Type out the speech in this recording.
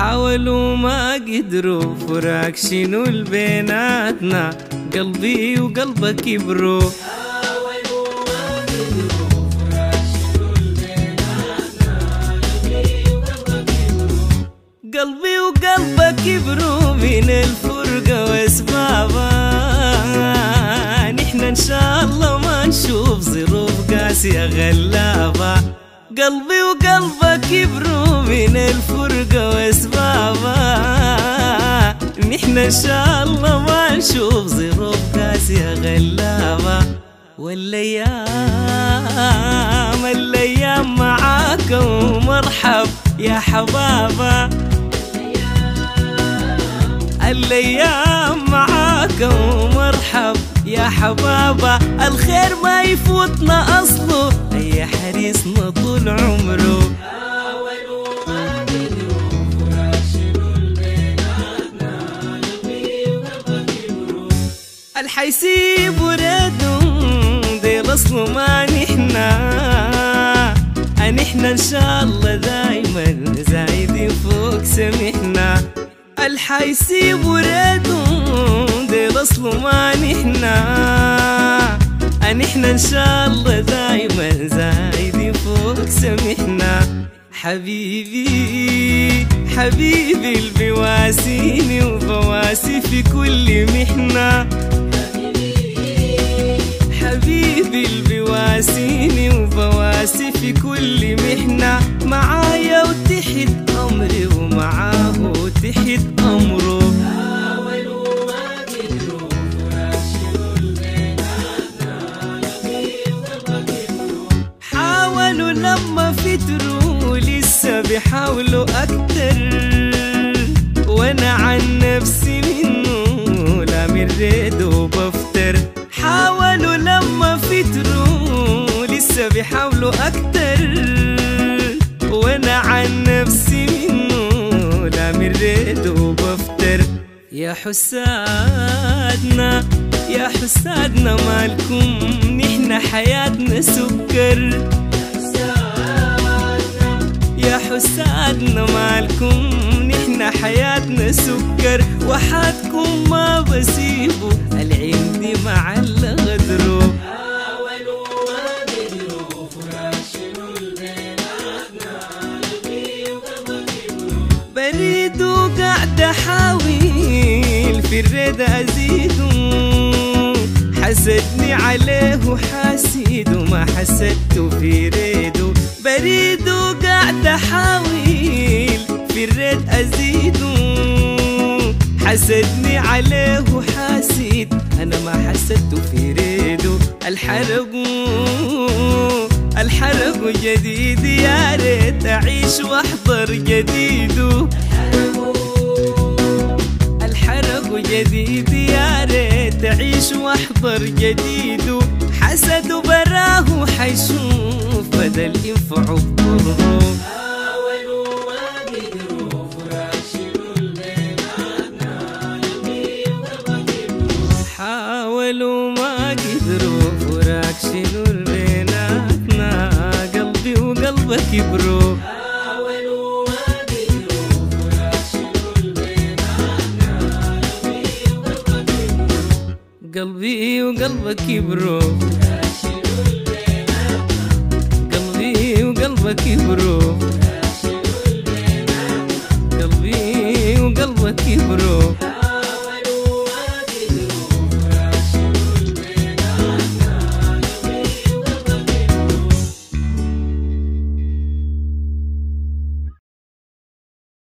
حاولوا ما قدروا، فراق شنو البيناتنا، قلبي وقلبك يبرو. قلبي وقلبك يبرو من الفرقة واسبابها، نحنا ان شاء الله ما نشوف ظروف قاسية غلابة. قلبي وقلبك يبرو من الفرقة واسبابها، نحنا ان شاء الله ما نشوف ظروف قاسية غلابة. والايام الايام معاك ومرحب يا حبابة، الأيام معاك ومرحب يا حبابة. الخير ما يفوتنا أصله، أي حريصنا طول عمره. حاولوا ما قدروا، فراق شنو البيناتنا، قلبي وقلبك يبرو. الحيسيب وردهم ديل أصله ما نحنا إن شاء الله دايما زايدين فوق سمحنا. الحيسيب ورادهم ديل أصله ما نحنا إن شاء الله دايما زايدين فوق سمحنا. حبيبي حبيبي البواسيني وبواسي في كل محنة، حبيبي البواسيني وبواسي في كل محنة. معايا وتحت أمري ومعاه تحت أمره. حاولوا ما قدروا، فراق شنو بيناتنا، قلبي وقلبك يبرو. حاولوا لما فتروا لسه بيحاولوا أكتر، وأنا عن نفسي منه لا مريت وبفتر. حاولوا لما فتروا لسه بيحاولوا أكتر، وأنا عن نفسي منه لا مريت وبفتر. يا حسادنا يا حسادنا مالكم، نحنا حياتنا سكر. يا حسادنا مالكم، نحنا حياتنا سكر. وحدكم ما بسيبوا، العين دي مع اللي غدروا. حاولوا ما قدروا، فراق شنو البيناتنا، قلبي وقلبك يبرو. بريد وقاعد احاول في الرد ازيده، حسدني عليه وحاسد وما حسدته في ريده. بريد وقاعد احاول في الرد ازيده، حسدني عليه وحاسد أنا ما حسدته في ريده. الحرقوا جديد، يا ريت أعيش وأحضر جديده. الحرقوا جديد، يا ريت أعيش وأحضر جديده. حسد براه حيشوف بدل ينفعه بضره. حاولوا ما قدروا، فراق شنو بيناتنا، قلبي وقلبك يبرو. حاولوا ما قدروا، فراق شنو بيناتنا، قلبي وقلبك يبرو. قلبي وقلبك يبرو، فراق شنو بيناتنا، قلبي وقلبك يبرو. فراق شنو بيناتنا، قلبي وقلبك يبرو.